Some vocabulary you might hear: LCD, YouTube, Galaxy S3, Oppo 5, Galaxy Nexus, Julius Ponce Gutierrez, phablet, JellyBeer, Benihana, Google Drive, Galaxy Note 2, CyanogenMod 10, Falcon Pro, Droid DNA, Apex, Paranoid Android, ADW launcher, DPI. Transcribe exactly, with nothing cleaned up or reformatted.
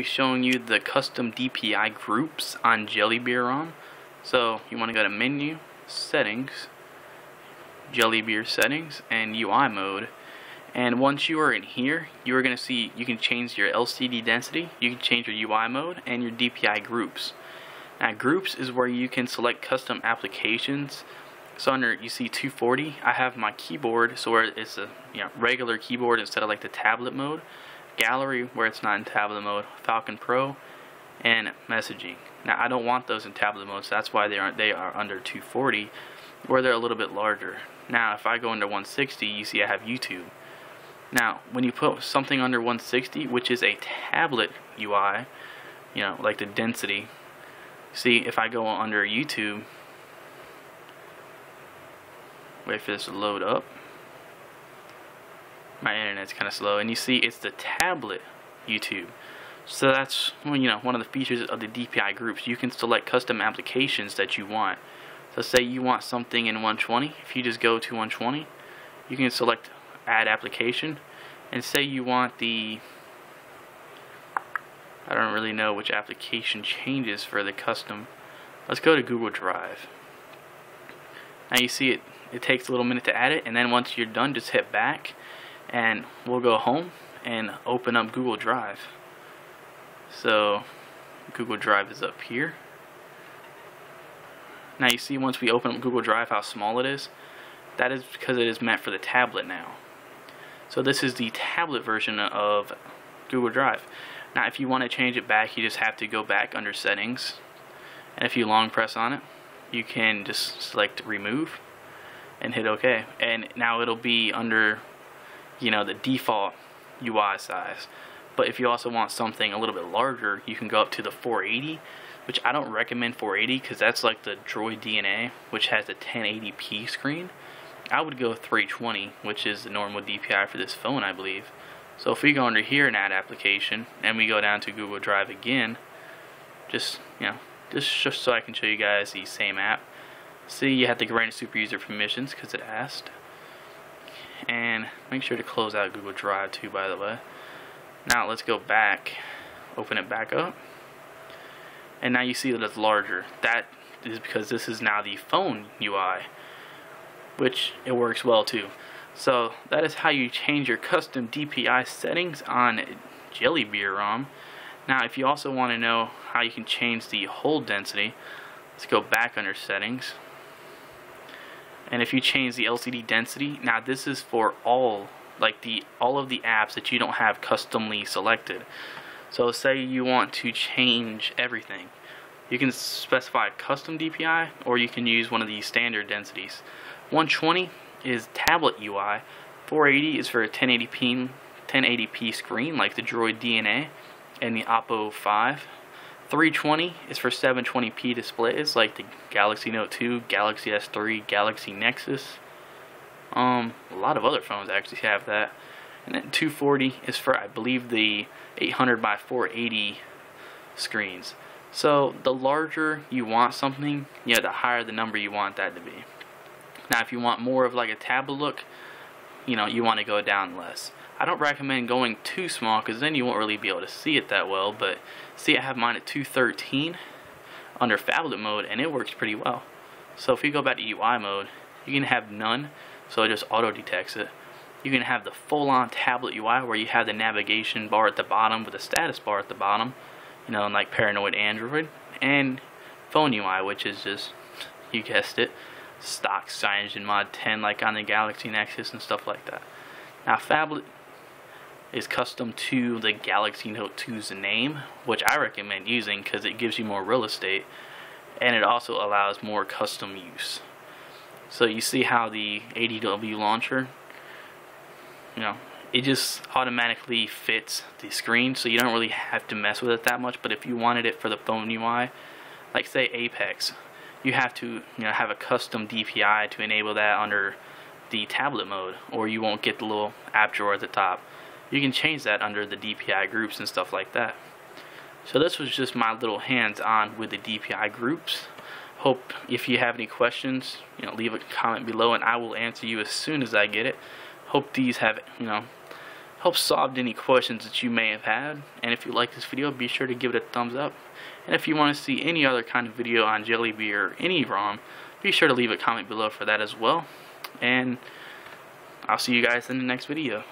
We're showing you the custom D P I groups on Jelly Beer ROM. So you want to go to Menu, Settings, Jelly Beer Settings, and U I Mode. And once you are in here, you are going to see you can change your L C D density, you can change your U I mode, and your D P I groups. Now, groups is where you can select custom applications. So under, you see two forty, I have my keyboard, so where it's a you know, regular keyboard instead of like the tablet mode. Gallery, where it's not in tablet mode. Falcon Pro, and Messaging. Now, I don't want those in tablet mode, so that's why they aren't. They are under two forty, where they're a little bit larger. Now, if I go under one sixty, you see I have YouTube. Now, when you put something under one sixty, which is a tablet U I, you know, like the density, see, if I go under YouTube, wait for this to load up. My internet's kind of slow, and you see it's the tablet YouTube. So that's, well, you know, one of the features of the D P I groups. You can select custom applications that you want. So say you want something in one twenty, if you just go to one twenty, you can select add application, and say you want the, I don't really know which application changes for the custom. Let's go to Google Drive. Now you see it, it takes a little minute to add it, and then once you're done, just hit back, and we'll go home and open up Google Drive. So Google Drive is up here. Now you see once we open up Google Drive how small it is. That is because it is meant for the tablet now. So this is the tablet version of Google Drive. Now if you want to change it back, you just have to go back under Settings, and if you long press on it, you can just select Remove and hit OK, and now it'll be under, you know, the default U I size. But if you also want something a little bit larger, you can go up to the four eighty, which I don't recommend four eighty because that's like the Droid D N A, which has a ten eighty p screen. I would go three twenty, which is the normal D P I for this phone, I believe. So if we go under here and add application, and we go down to Google Drive again, just, you know, just, just so I can show you guys the same app. See, you have to grant super user permissions because it asked. And make sure to close out Google Drive too, by the way. Now let's go back, open it back up, and now you see that it's larger. That is because this is now the phone U I, which it works well too. So that is how you change your custom D P I settings on Jelly Beer ROM. Now if you also want to know how you can change the hold density, let's go back under Settings. And if you change the L C D density, now this is for all, like the all of the apps that you don't have customly selected. So say you want to change everything, you can specify a custom D P I, or you can use one of the standard densities. one twenty is tablet U I, four eighty is for a ten eighty p screen like the Droid D N A and the Oppo five. three twenty is for seven twenty p displays like the Galaxy Note two, Galaxy S three, Galaxy Nexus. Um, a lot of other phones actually have that. And then two forty is for, I believe, the eight hundred by four eighty screens. So the larger you want something, you know, the higher the number you want that to be. Now if you want more of like a tablet look, you know, you want to go down less. I don't recommend going too small because then you won't really be able to see it that well, but see, I have mine at two thirteen under phablet mode, and it works pretty well. So if you go back to U I mode, you can have none, so it just auto detects it. You can have the full-on tablet U I where you have the navigation bar at the bottom with a status bar at the bottom, you know, like Paranoid Android, and phone U I, which is just, you guessed it, stock CyanogenMod ten like on the Galaxy Nexus and stuff like that. Now phablet is custom to the Galaxy Note two's name, which I recommend using because it gives you more real estate, and it also allows more custom use. So you see how the A D W launcher, you know, it just automatically fits the screen, so you don't really have to mess with it that much. But if you wanted it for the phone U I, like say Apex, you have to, you know, have a custom D P I to enable that under the tablet mode, or you won't get the little app drawer at the top. You can change that under the D P I groups and stuff like that. So this was just my little hands-on with the D P I groups. Hope if you have any questions, you know, leave a comment below and I will answer you as soon as I get it. Hope these have, you know, help solve any questions that you may have had. And if you like this video, be sure to give it a thumbs up. And if you want to see any other kind of video on Jelly Bee or any ROM, be sure to leave a comment below for that as well. And I'll see you guys in the next video.